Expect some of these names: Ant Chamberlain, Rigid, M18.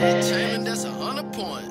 Ant Chamberlain, that's 100 points.